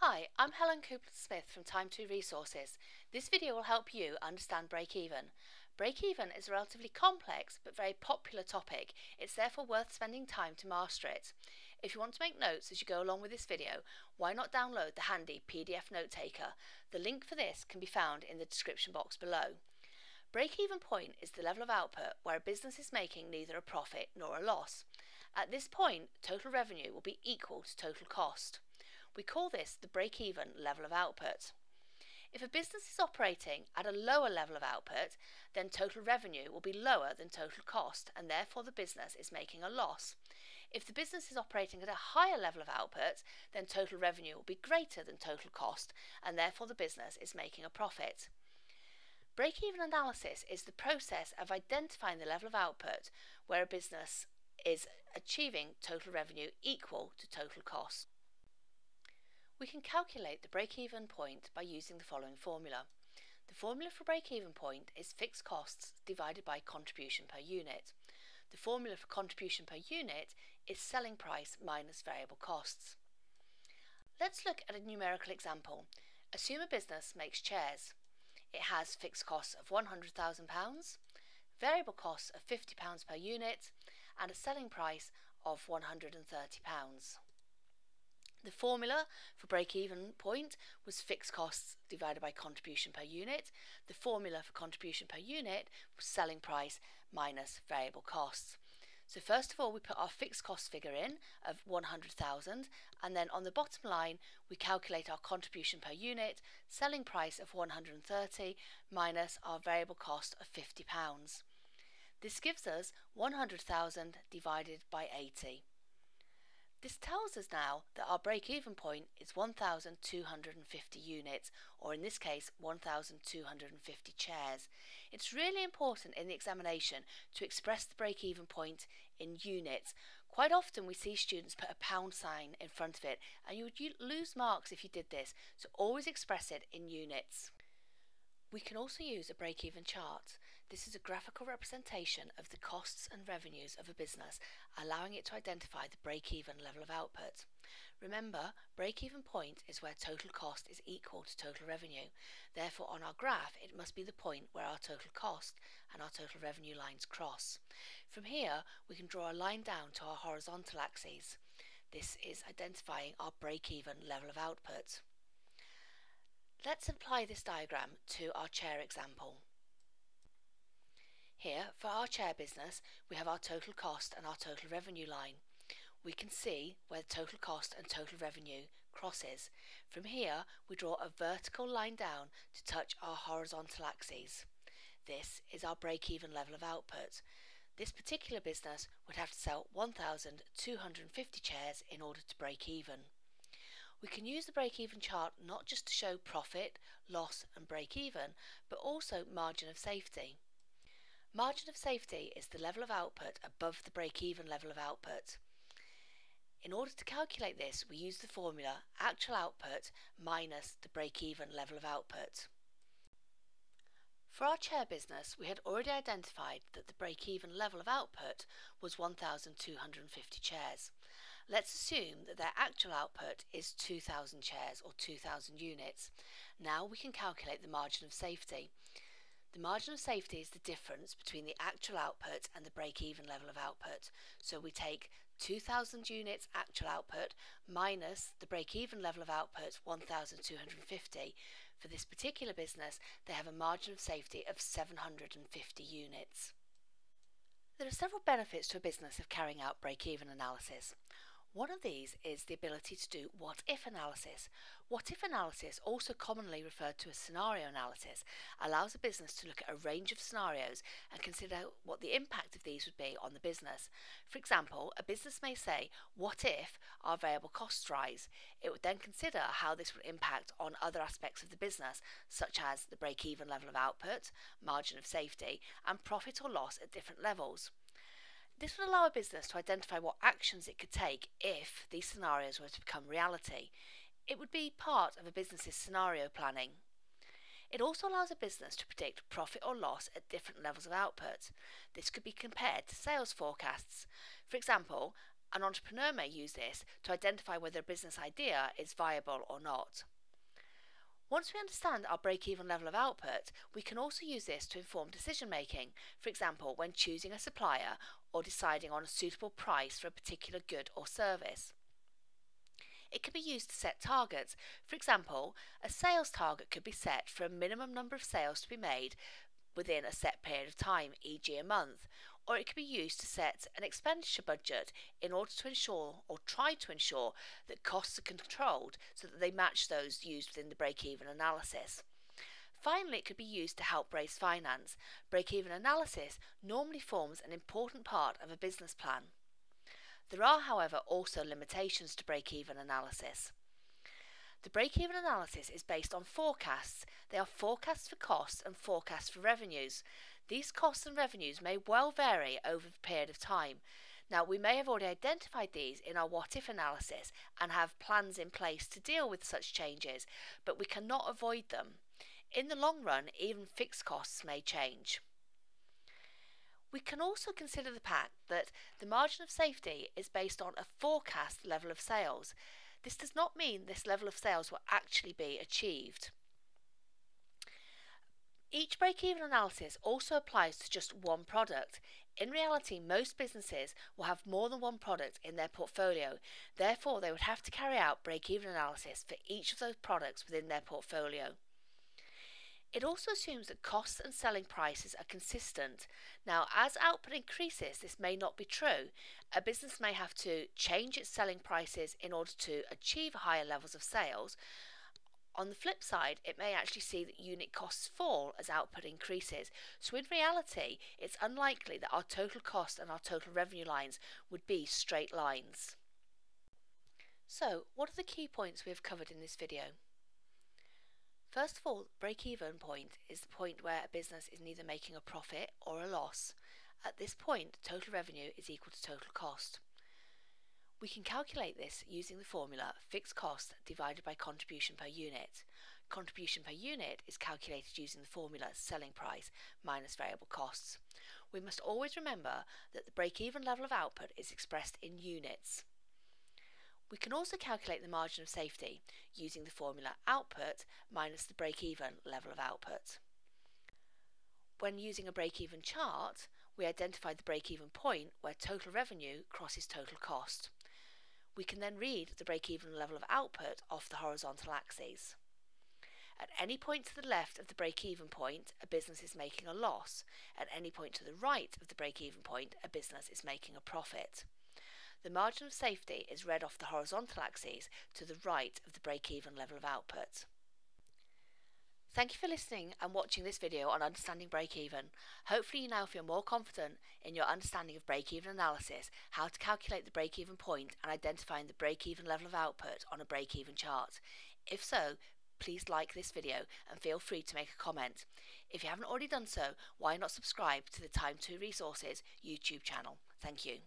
Hi, I'm Helen Coupland-Smith from Time2 Resources. This video will help you understand break-even. Break-even is a relatively complex but very popular topic. It's therefore worth spending time to master it. If you want to make notes as you go along with this video, why not download the handy PDF note taker? The link for this can be found in the description box below. Break-even point is the level of output where a business is making neither a profit nor a loss. At this point, total revenue will be equal to total cost. We call this the break-even level of output. If a business is operating at a lower level of output, then total revenue will be lower than total cost, and therefore the business is making a loss. If the business is operating at a higher level of output, then total revenue will be greater than total cost, and therefore the business is making a profit. Break-even analysis is the process of identifying the level of output where a business is achieving total revenue equal to total cost. We can calculate the break-even point by using the following formula. The formula for break-even point is fixed costs divided by contribution per unit. The formula for contribution per unit is selling price minus variable costs. Let's look at a numerical example. Assume a business makes chairs. It has fixed costs of £100,000, variable costs of £50 per unit, and a selling price of £130. The formula for break-even point was fixed costs divided by contribution per unit. The formula for contribution per unit was selling price minus variable costs. So first of all, we put our fixed cost figure in of 100,000, and then on the bottom line we calculate our contribution per unit, selling price of 130 minus our variable cost of £50. This gives us 100,000 divided by 80. This tells us now that our break-even point is 1,250 units, or in this case 1,250 chairs. It's really important in the examination to express the break-even point in units. Quite often we see students put a £! In front of it, and you would lose marks if you did this, so always express it in units. We can also use a break-even chart. This is a graphical representation of the costs and revenues of a business, allowing it to identify the break-even level of output. Remember, break-even point is where total cost is equal to total revenue. Therefore, on our graph, it must be the point where our total cost and our total revenue lines cross. From here, we can draw a line down to our horizontal axes. This is identifying our break-even level of output. Let's apply this diagram to our chair example. Here, for our chair business, we have our total cost and our total revenue line. We can see where the total cost and total revenue crosses. From here, we draw a vertical line down to touch our horizontal axes. This is our break-even level of output. This particular business would have to sell 1,250 chairs in order to break even. We can use the break-even chart not just to show profit, loss and break-even, but also margin of safety. Margin of safety is the level of output above the break-even level of output. In order to calculate this, we use the formula actual output minus the break-even level of output. For our chair business, we had already identified that the break-even level of output was 1,250 chairs. Let's assume that their actual output is 2,000 chairs or 2,000 units. Now we can calculate the margin of safety. The margin of safety is the difference between the actual output and the break-even level of output. So we take 2,000 units actual output minus the break-even level of output 1,250. For this particular business, they have a margin of safety of 750 units. There are several benefits to a business of carrying out break-even analysis. One of these is the ability to do what-if analysis. What-if analysis, also commonly referred to as scenario analysis, allows a business to look at a range of scenarios and consider what the impact of these would be on the business. For example, a business may say, what if our variable costs rise? It would then consider how this would impact on other aspects of the business, such as the break-even level of output, margin of safety, and profit or loss at different levels. This would allow a business to identify what actions it could take if these scenarios were to become reality. It would be part of a business's scenario planning. It also allows a business to predict profit or loss at different levels of output. This could be compared to sales forecasts. For example, An entrepreneur may use this to identify whether a business idea is viable or not. Once we understand our break-even level of output, we can also use this to inform decision-making, for example, when choosing a supplier or deciding on a suitable price for a particular good or service. It can be used to set targets. For example, a sales target could be set for a minimum number of sales to be made within a set period of time, e.g. a month, or it could be used to set an expenditure budget in order to ensure or try to ensure that costs are controlled so that they match those used within the break-even analysis. Finally, it could be used to help raise finance. Break-even analysis normally forms an important part of a business plan. There are, however, also limitations to break-even analysis. The break-even analysis is based on forecasts. They are forecasts for costs and forecasts for revenues. These costs and revenues may well vary over a period of time. Now, we may have already identified these in our what-if analysis and have plans in place to deal with such changes, but we cannot avoid them. In the long run, even fixed costs may change. We can also consider the fact that the margin of safety is based on a forecast level of sales. This does not mean this level of sales will actually be achieved. Each break-even analysis also applies to just one product. In reality, most businesses will have more than one product in their portfolio. Therefore, they would have to carry out break-even analysis for each of those products within their portfolio. It also assumes that costs and selling prices are consistent. Now, as output increases, this may not be true. A business may have to change its selling prices in order to achieve higher levels of sales. On the flip side, it may actually see that unit costs fall as output increases. So in reality, it's unlikely that our total cost and our total revenue lines would be straight lines. So, what are the key points we have covered in this video? First of all, break-even point is the point where a business is neither making a profit or a loss. At this point, total revenue is equal to total cost. We can calculate this using the formula fixed cost divided by contribution per unit. Contribution per unit is calculated using the formula selling price minus variable costs. We must always remember that the break-even level of output is expressed in units. We can also calculate the margin of safety using the formula output minus the break-even level of output. When using a break-even chart, we identify the break-even point where total revenue crosses total cost. We can then read the break-even level of output off the horizontal axes. At any point to the left of the break-even point, a business is making a loss. At any point to the right of the break-even point, a business is making a profit. The margin of safety is read off the horizontal axis to the right of the break-even level of output. Thank you for listening and watching this video on understanding break-even. Hopefully you now feel more confident in your understanding of break-even analysis, how to calculate the break-even point and identifying the break-even level of output on a break-even chart. If so, please like this video and feel free to make a comment. If you haven't already done so, why not subscribe to the Time2 Resources YouTube channel? Thank you.